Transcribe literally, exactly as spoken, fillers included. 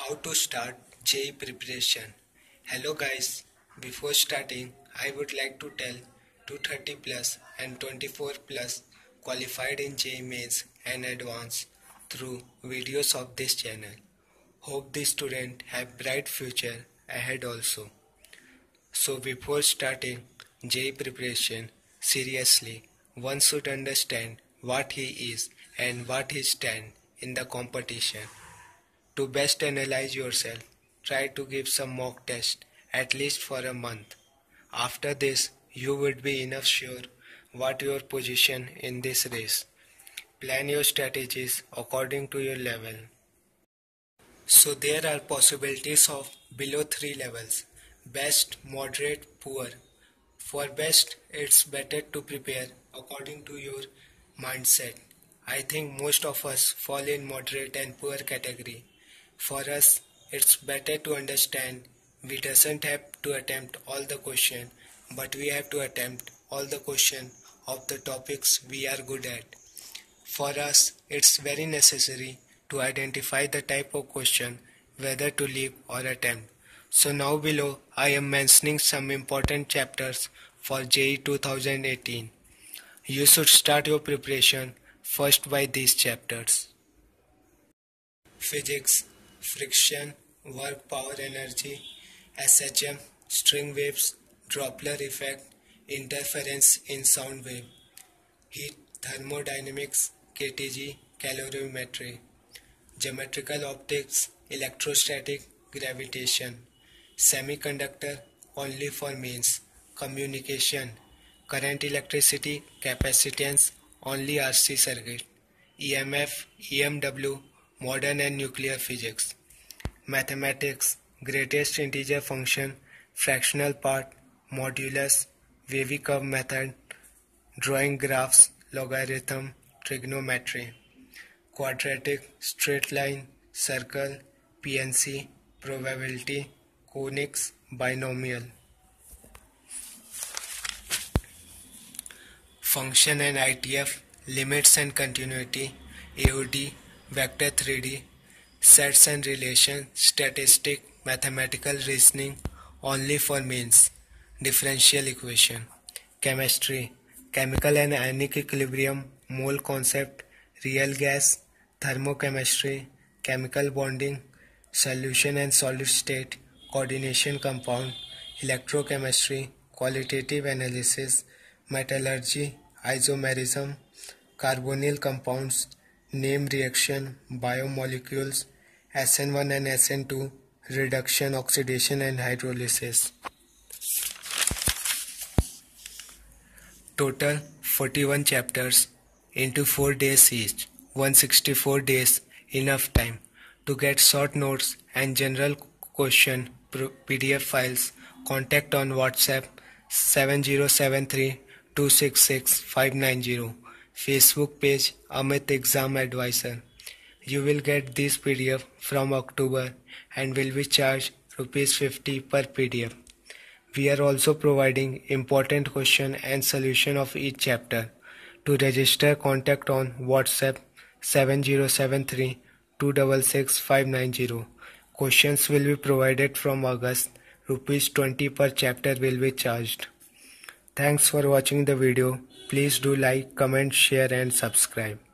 How to start J E E preparation. Hello guys, before starting I would like to tell two thirty plus and twenty-four plus qualified in J E E mains and advanced through videos of this channel. Hope the student have bright future ahead also. So before starting J E E preparation, seriously one should understand what he is and what he stands in the competition. To best analyze yourself, try to give some mock test at least for a month. After this, you would be enough sure what your position in this race. Plan your strategies according to your level. So there are possibilities of below three levels: best, moderate, poor. For best, it's better to prepare according to your mindset. I think most of us fall in moderate and poor category. For us, it's better to understand we doesn't have to attempt all the question, but we have to attempt all the question of the topics we are good at. For us, it's very necessary to identify the type of question whether to leave or attempt. So now below I am mentioning some important chapters for J E E two thousand eighteen. You should start your preparation first by these chapters: physics, friction, work, power, energy, S H M, string waves, Doppler effect, interference in sound wave, heat, thermodynamics, K T G, calorimetry, geometrical optics, electrostatic, gravitation, semiconductor only for mains, communication, current, electricity, capacitance, only R C circuit, E M F, E M W, modern and nuclear physics, mathematics, greatest integer function, fractional part, modulus, wavy curve method, drawing graphs, logarithm, trigonometry, quadratic, straight line, circle, P N C, probability, conics, binomial. Function and I T F, limits and continuity, A O D, vector three D, sets and relation, statistic, mathematical reasoning, only for mains, differential equation, chemistry, chemical and ionic equilibrium, mole concept, real gas, thermochemistry, chemical bonding, solution and solid state, coordination compound, electrochemistry, qualitative analysis, metallurgy, isomerism, carbonyl compounds, name reaction, biomolecules, S N one and S N two, reduction, oxidation and hydrolysis. Total forty-one chapters into four days each, one hundred sixty-four days, enough time to get short notes and general question P D F files. Contact on WhatsApp seven zero seven three two six six five nine zero. Facebook page Amit Exam Advisor. You will get this P D F from October and will be charged rupees fifty per P D F. We are also providing important question and solution of each chapter. To register, contact on WhatsApp seven zero seven three two six six five nine zero. Questions will be provided from August. rupees twenty per chapter will be charged. Thanks for watching the video. Please do like, comment, share and subscribe.